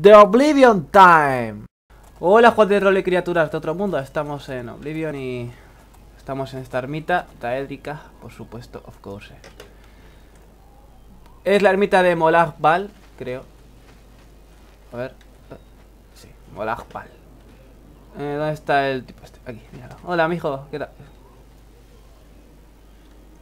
The Oblivion Time. Hola, jugadores de rol y criaturas de otro mundo. Estamos en Oblivion y estamos en esta ermita taédrica, por supuesto, of course. Es la ermita de Molag Bal, creo. A ver. Sí, Molag Bal. ¿Dónde está el tipo este? Aquí, míralo. Hola, mijo, ¿qué tal?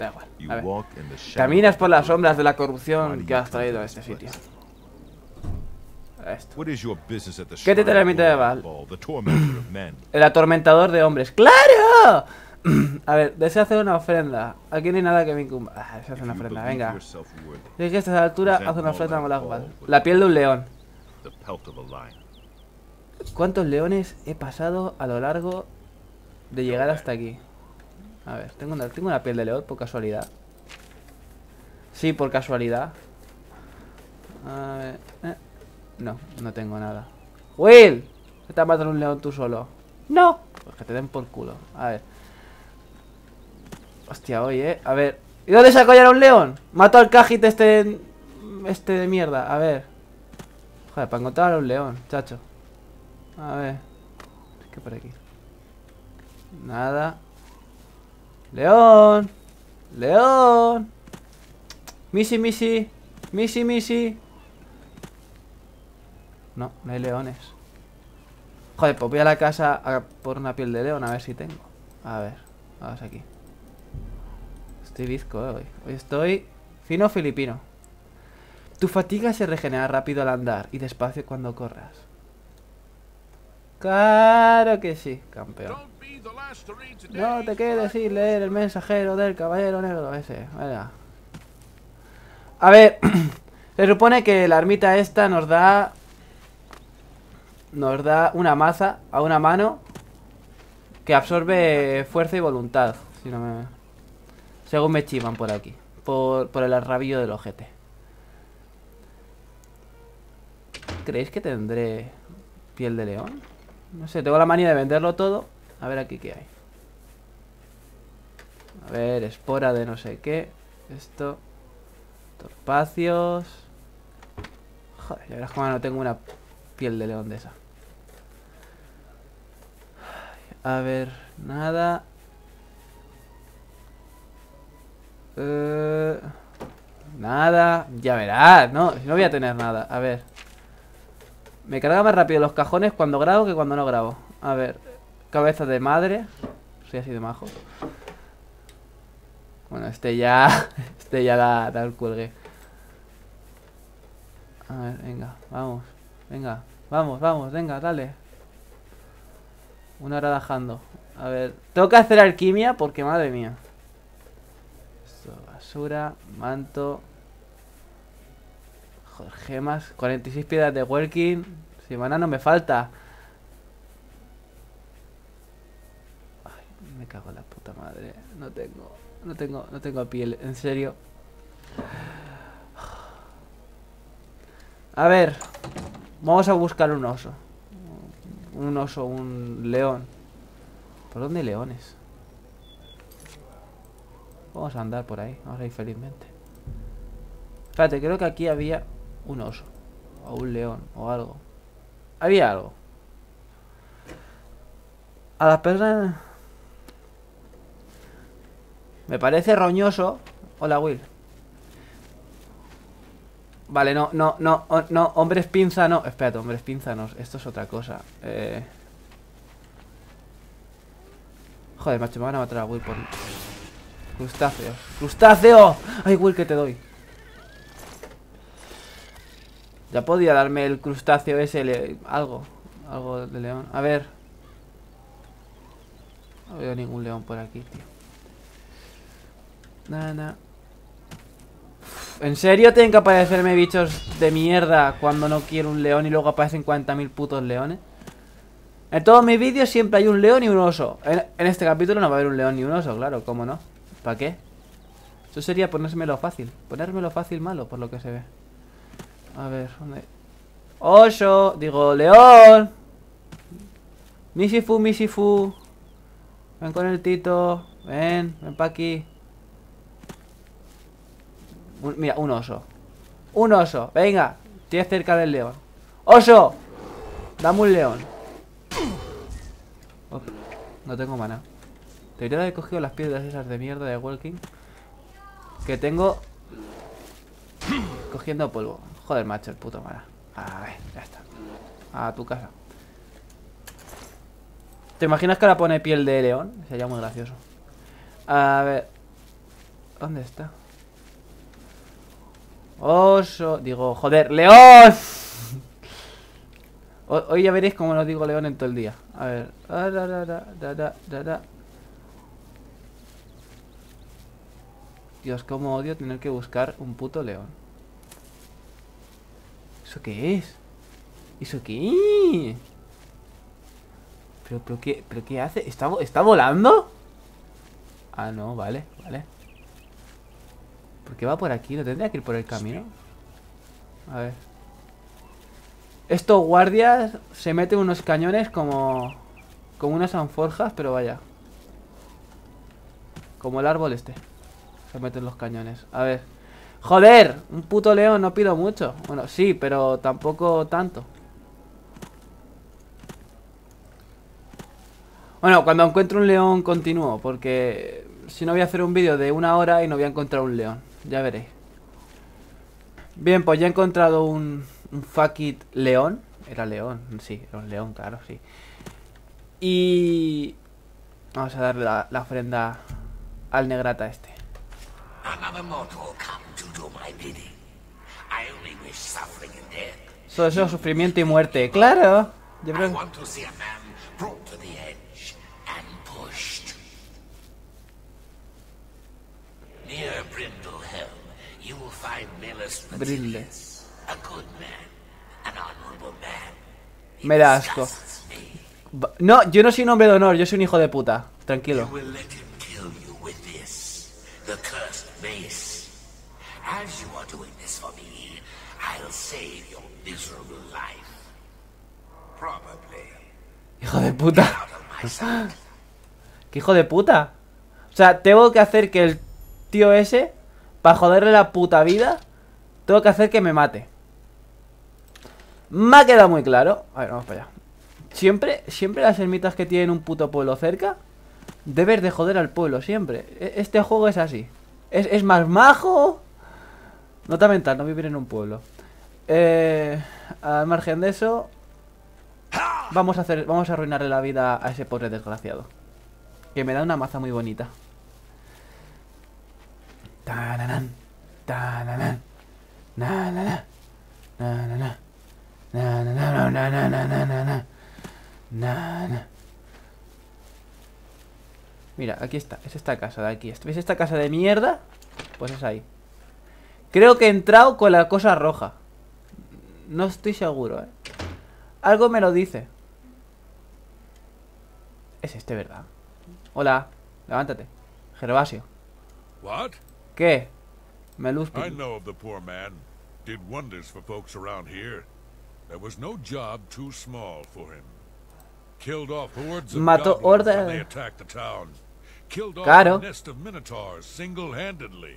Da igual, a ver. Caminas por las sombras de la corrupción que has traído a este sitio. Esto. ¿Qué te transmite de Bal? El atormentador de hombres. ¡Claro! A ver, desea hacer una ofrenda. Aquí no hay nada que me incumba. Desea hacer una ofrenda, venga. Es que a esta altura hace una ofrenda a Molag Bal. La piel de un león. ¿Cuántos leones he pasado a lo largo de llegar hasta aquí? A ver, tengo una piel de león por casualidad. Sí, por casualidad. A ver. No, no tengo nada. ¡Will! ¿Te vas a matar un león tú solo? ¡No! Pues que te den por culo. A ver. Hostia, oye. A ver. ¿Y dónde saco ya a un león? Mato al Cajit este de mierda. A ver. Joder, para encontrar a un león, chacho. A ver. Es que por aquí. Nada. ¡León! ¡León! ¡Missy, missy! ¡Missy, missy! No, no hay leones. Joder, pues voy a la casa a por una piel de león, a ver si tengo. A ver, vamos aquí. Estoy bizco, hoy. Hoy estoy fino filipino. Tu fatiga se regenera rápido al andar y despacio cuando corras. ¡Claro que sí, campeón! No te quedes sin leer el mensajero del caballero negro ese. Venga. A ver, se supone que la ermita esta nos da una maza a una mano que absorbe fuerza y voluntad, si no me... según me chivan por aquí, por el arrabillo del ojete. ¿Creéis que tendré piel de león? No sé, tengo la manía de venderlo todo. A ver aquí qué hay. A ver, espora de no sé qué. Esto. Torpacios. Joder, ya verás cómo no tengo una piel de león de esa. A ver, nada. Nada. Ya verás, no, no voy a tener nada. A ver. Me carga más rápido los cajones cuando grabo que cuando no grabo. A ver. Cabeza de madre. Soy así de majo. Bueno, este ya da el cuelgue. A ver, venga, vamos. Venga, vamos, venga, dale. Una hora bajando. A ver, tengo que hacer alquimia porque madre mía. Esto, basura, manto. Joder, gemas. 46 piedras de working. Semana no me falta. Ay, me cago en la puta madre. No tengo piel, en serio. A ver. Vamos a buscar un oso. Un león. ¿Por dónde hay leones? Vamos a andar por ahí. Vamos a ir felizmente. Espérate, creo que aquí había un oso. O un león, o algo. Había algo. A las personas... Me parece roñoso. Hola, Will. Vale, no, hombres pinza no. Espérate, hombres pinza no, esto es otra cosa. Joder, macho, me van a matar a Will por... Crustáceos, crustáceo. Ay, Will, que te doy. Ya podía darme el crustáceo ese, algo de león, a ver. No veo ningún león por aquí, tío. Nada. ¿En serio tienen que aparecerme bichos de mierda cuando no quiero un león y luego aparecen 40.000 putos leones? En todos mis vídeos siempre hay un león y un oso. En este capítulo no va a haber un león ni un oso, claro, ¿cómo no? ¿Para qué? Eso sería ponérmelo fácil. Ponérmelo fácil malo, por lo que se ve. A ver, ¿dónde? ¡Oso! Digo, ¡león! Misifu, misifu. Ven con el Tito. Ven pa' aquí. Mira, un oso. Un oso, venga. Estoy cerca del león. ¡Oso! Dame un león. Uf, no tengo maná. Debería haber cogido las piedras esas de mierda de Walking que tengo cogiendo polvo. Joder, macho, el puto maná. A ver, ya está. A tu casa. ¿Te imaginas que ahora pone piel de león? Sería muy gracioso. A ver. ¿Dónde está? Oso. Digo, joder, león. Hoy ya veréis cómo no digo león en todo el día. A ver. Dios, cómo odio tener que buscar un puto león. ¿Eso qué es? ¿Eso qué? Pero qué hace? ¿Está volando? Ah, no, vale, vale. ¿Por qué va por aquí? ¿No tendría que ir por el camino? A ver. Estos guardias se meten unos cañones como unas anforjas, pero vaya. Como el árbol este. Se meten los cañones. A ver. ¡Joder! Un puto león, no pido mucho. Bueno, sí, pero tampoco tanto. Bueno, cuando encuentro un león continúo, porque si no voy a hacer un vídeo de 1 hora y no voy a encontrar un león. Ya veréis. Bien, pues ya he encontrado un fucking león. Era león, sí, era un león, claro, sí. Y... vamos a darle la ofrenda al negrata este. Solo eso, sufrimiento y muerte. ¡Claro! Yo creo... Brindle. Me da asco. No, yo no soy un hombre de honor, yo soy un hijo de puta. Tranquilo. Hijo de puta. ¿Qué hijo de puta? O sea, tengo que hacer que el tío ese, para joderle la puta vida, tengo que hacer que me mate. Me ha quedado muy claro. A ver, vamos para allá. Siempre las ermitas que tienen un puto pueblo cerca, debes de joder al pueblo, siempre. Este juego es así. Es más majo. Nota mental, no vivir en un pueblo. Al margen de eso, vamos a arruinarle la vida a ese pobre desgraciado, que me da una maza muy bonita. Tananán, tananán, nananán, nananán, nananán, nananán, nananán. Mira, aquí está, es esta casa de aquí. ¿Veis esta casa de mierda? Pues es ahí. Creo que he entrado con la cosa roja. No estoy seguro, Algo me lo dice. Es este, ¿verdad? Hola, levántate, Gervasio. ¿Qué? Me luz. I know of the poor man. Did wonders for folks around here. There was no job too small for him. Killed off hordes of goblins when they attacked the town. Killed off a nest of minotaurs single-handedly.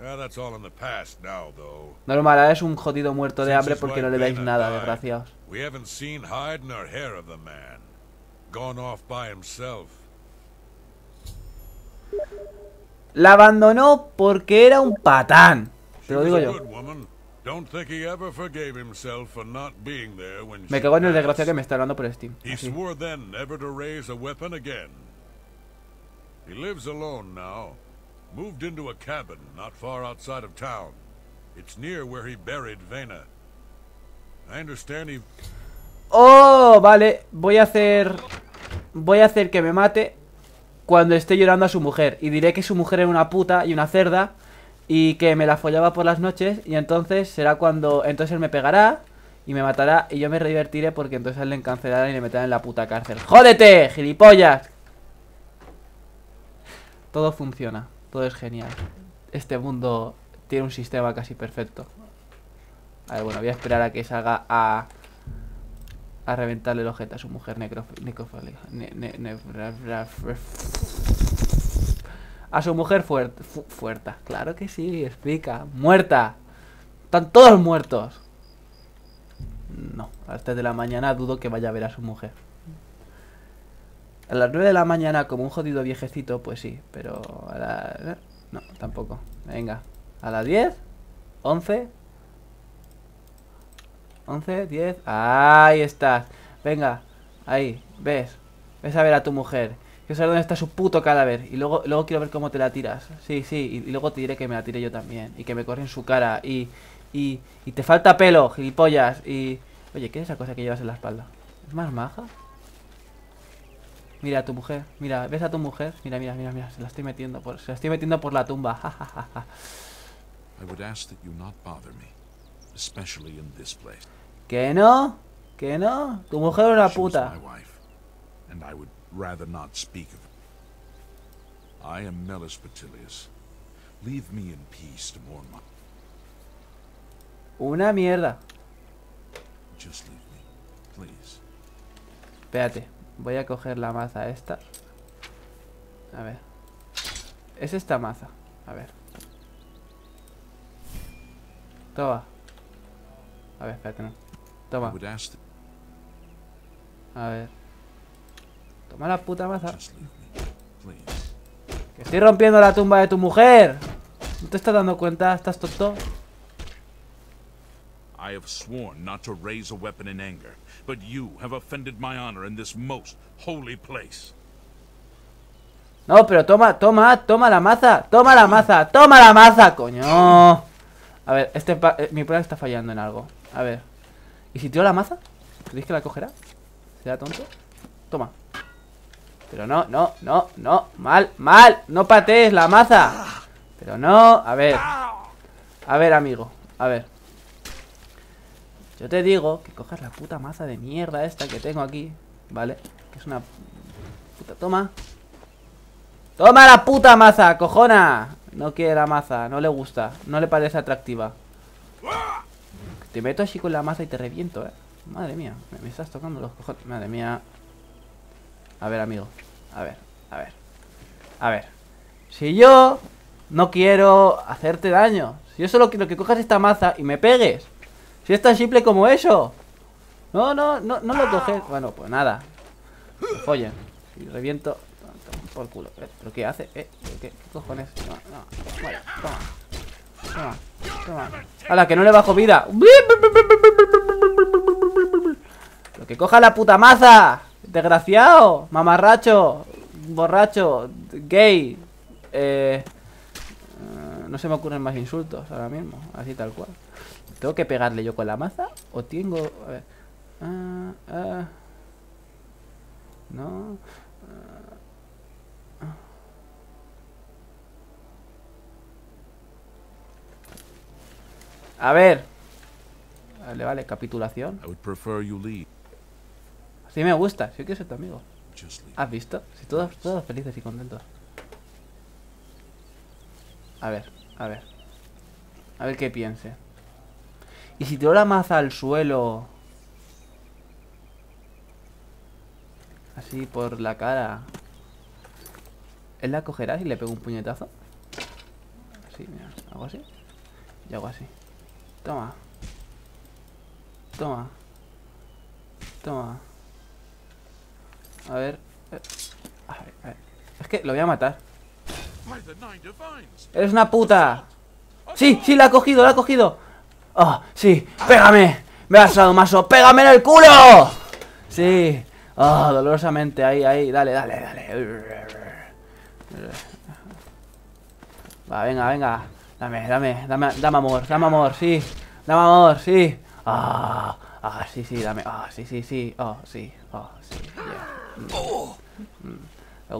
That's all in the past now, though. Normal, ahora es un jodido muerto de hambre porque no le dais nada, desgraciados. We haven't seen hide nor hair of the man. Gone off by himself. La abandonó porque era un patán. Te lo digo yo. Me cago en el desgraciado que me está hablando por Steam. Así. Oh, vale. Voy a hacer que me mate cuando esté llorando a su mujer, y diré que su mujer era una puta y una cerda y que me la follaba por las noches, y entonces será cuando... entonces él me pegará y me matará y yo me divertiré, porque entonces él le encarcelarán y le meterán en la puta cárcel. ¡Jódete, gilipollas! Todo funciona, todo es genial. Este mundo tiene un sistema casi perfecto. A ver, bueno, voy a esperar a que salga a reventarle el ojete a su mujer necrofálica. A su mujer fuerte. Claro que sí, explica. Muerta. Están todos muertos. No, a las 3 de la mañana dudo que vaya a ver a su mujer. A las 9 de la mañana, como un jodido viejecito, pues sí, pero a la... No, tampoco. Venga, a las 10, 11... 11, 10... ¡Ahí estás! Venga, ahí, ves. Ves a ver a tu mujer. Quiero saber dónde está su puto cadáver. Y luego quiero ver cómo te la tiras. Sí, sí, y luego te diré que me la tiré yo también. Y que me corre en su cara. Y te falta pelo, gilipollas. Y... Oye, ¿qué es esa cosa que llevas en la espalda? ¿Es más maja? Mira a tu mujer, mira, ¿ves a tu mujer? Mira, mira, mira, mira, se la estoy metiendo por la tumba. Ja, ja, ja, ja. ¿Que no? ¿Que no? Tu mujer es una puta. Una mierda. Espérate. Voy a coger la maza esta. A ver. Es esta maza. A ver. Toma. A ver, espérate, no. Toma. A ver. Toma la puta maza. Que estoy rompiendo la tumba de tu mujer. ¿No te estás dando cuenta? ¿Estás tonto? I have sworn not to raise a weapon in anger, but you have offended my honor in this most holy place. No, pero toma la maza, coño. A ver, mi prueba está fallando en algo. A ver. ¿Y si tiro la maza? ¿Creéis que la cogerá? ¿Será tonto? Toma. Pero no. Mal. No patees la maza. Pero no. A ver. A ver, amigo. A ver. Yo te digo que cojas la puta maza de mierda esta que tengo aquí, ¿vale? Que es una puta... Toma. ¡Toma la puta maza, cojona! No quiere la maza, no le gusta, no le parece atractiva. Te meto así con la maza y te reviento, ¿eh? Madre mía, me estás tocando los cojones. Madre mía. A ver, amigo. A ver. Si yo no quiero hacerte daño, si yo solo quiero que cojas esta maza y me pegues. Si es tan simple como eso. No lo coges. Bueno, pues nada. Me follen. Y reviento. Toma por culo. ¿Pero qué hace? ¿Qué cojones? No. Vale, toma. ¡Hala, que no le bajo vida! ¡Lo que coja la puta maza! ¡Desgraciado! ¡Mamarracho! ¡Borracho! ¡Gay! No se me ocurren más insultos ahora mismo. Así tal cual. ¿Tengo que pegarle yo con la maza? ¿O tengo...? A ver... No... A ver... Vale, capitulación. Así me gusta, sí que soy tu amigo. ¿Has visto? Sí, todos felices y contentos. A ver. A ver qué piense. Y si tiro la maza al suelo, así por la cara, ¿él la cogerá si le pego un puñetazo? Así, mira, hago así. Y hago así. Toma. A ver. Es que lo voy a matar. ¡Eres una puta! ¡Sí! ¡La ha cogido! ¡Oh, sí! ¡Pégame! ¡Me has dado maso! ¡Pégame en el culo! ¡Sí! ¡Oh, dolorosamente! Ahí. Dale. Va, venga. Dame amor, sí. Ah, sí, dame. Yeah. Me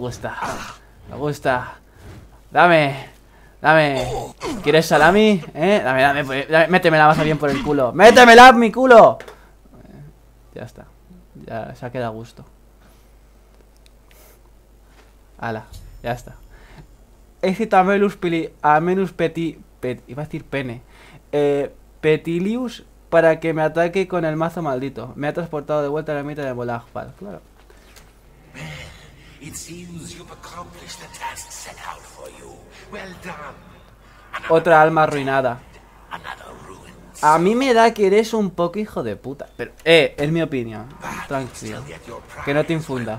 gusta. Dame. ¿Quieres salami? Dame. Méteme la masa bien por el culo. ¡Métemela en mi culo! Ya está. Ya se ha quedado a gusto. Ala, ya está. Éxito a menos iba a decir pene. Petilius para que me ataque con el mazo maldito. Me ha transportado de vuelta a la ermita de Molag Bal. Claro. Otra alma arruinada. A mí me da que eres un poco hijo de puta. Pero, es mi opinión. Tranquilo. Que no te infunda.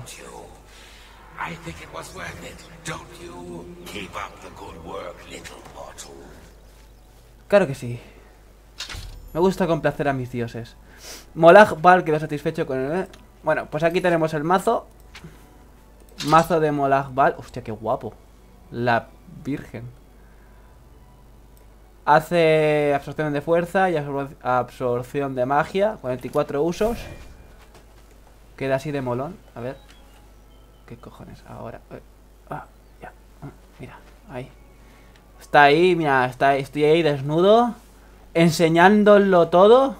Claro que sí. Me gusta complacer a mis dioses. Molag Bal quedó satisfecho con el... Bueno, pues aquí tenemos el mazo. Mazo de Molag Bal. Hostia, qué guapo. La virgen. Hace absorción de fuerza y absorción de magia. 44 usos. Queda así de molón. A ver. ¿Qué cojones? Ahora. Ya. Mira, ahí. Está ahí, mira. Estoy ahí desnudo. Enseñándolo todo.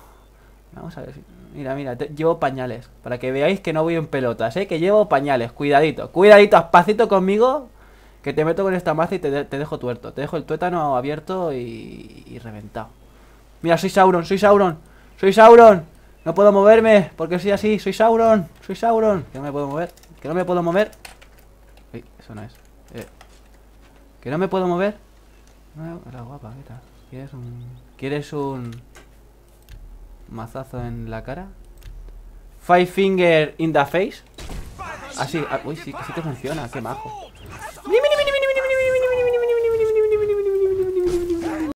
Vamos a ver si... Mira, mira. Llevo pañales. Para que veáis que no voy en pelotas, ¿eh? Que llevo pañales. Cuidadito. Cuidadito. Espacito conmigo. Que te meto con esta maza y te dejo tuerto. Te dejo el tuétano abierto y reventado. Mira, soy Sauron, soy Sauron. Soy Sauron. No puedo moverme porque soy así. Soy Sauron, soy Sauron. Que no me puedo mover. Que no me puedo mover. Uy, eso no es. Que no me puedo mover. La guapa, ¿qué tal? ¿Quieres un mazazo en la cara? Five finger in the face. Así, uy, sí, que sí te funciona. Qué majo.